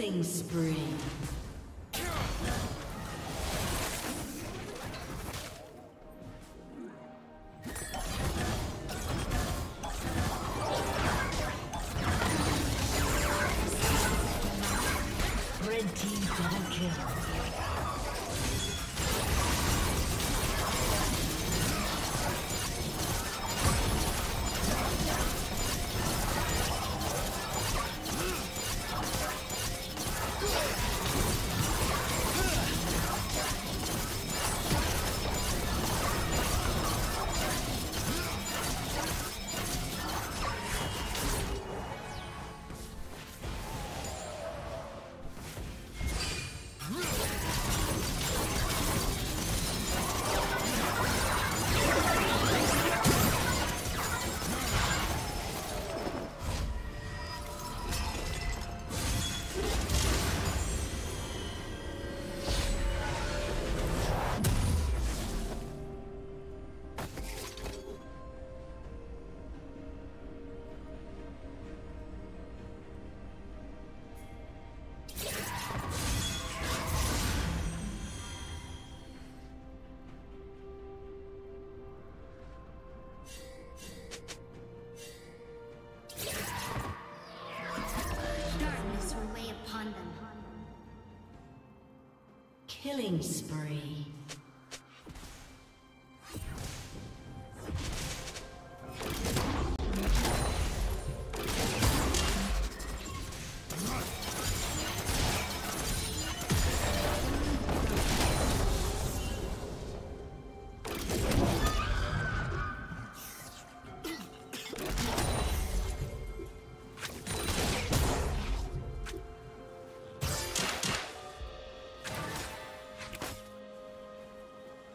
Killing spree. Red team double kill. Killing spree.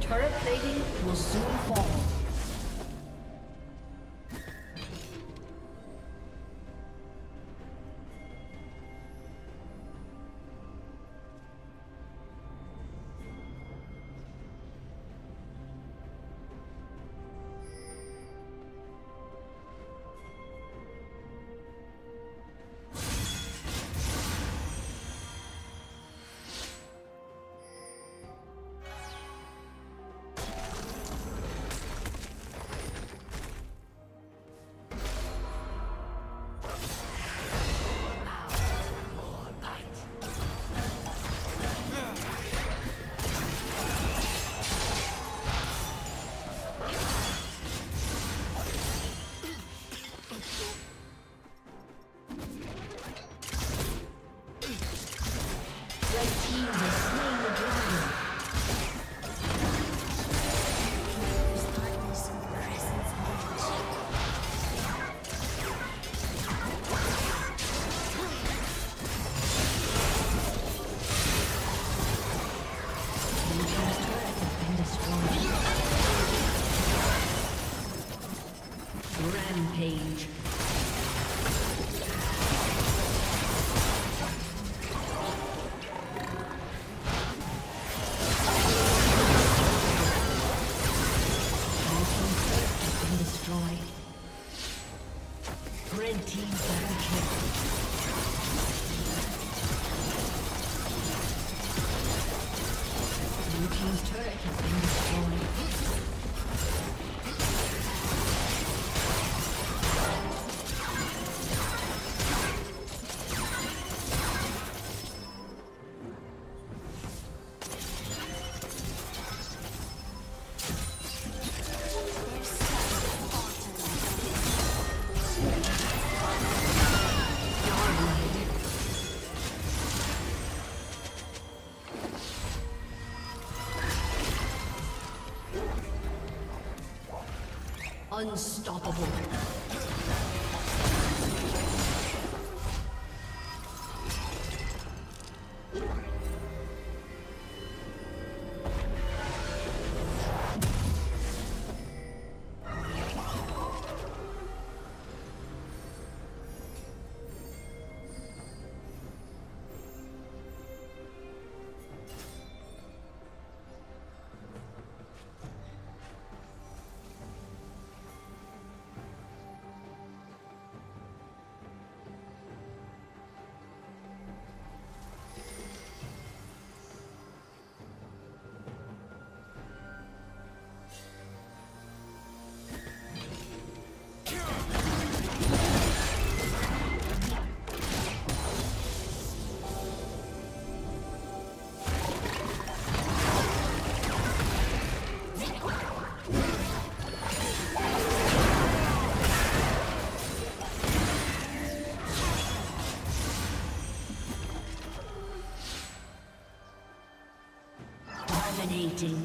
Turret plating will soon fall. Unstoppable. Dominating.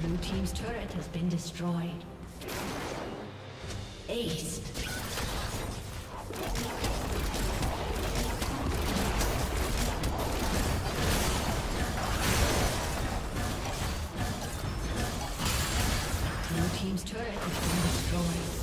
Blue team's turret has been destroyed. Ace. Blue team's turret has been destroyed.